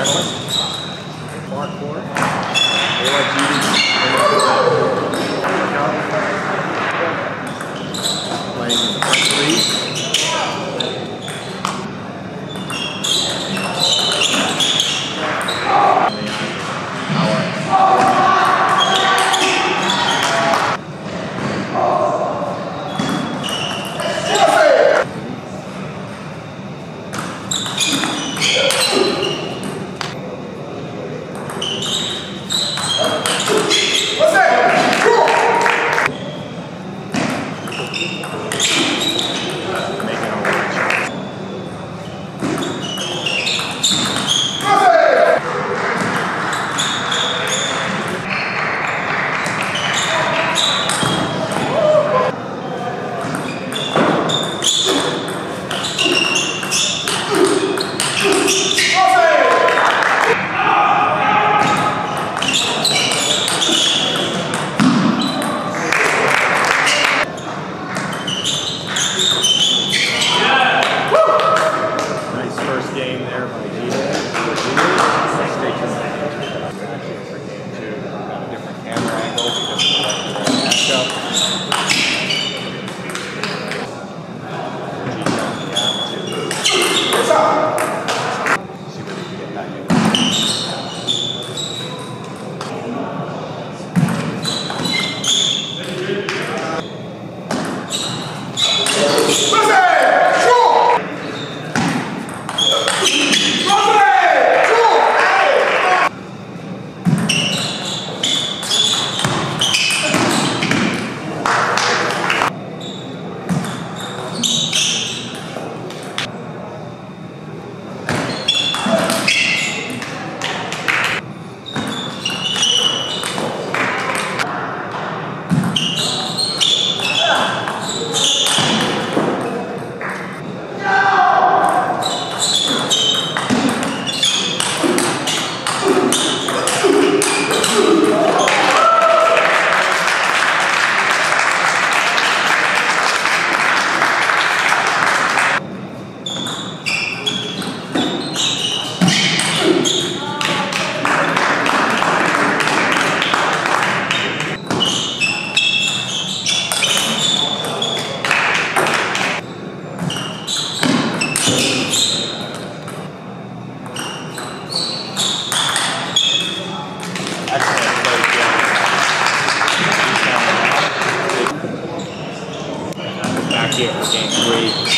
Back here for game 3.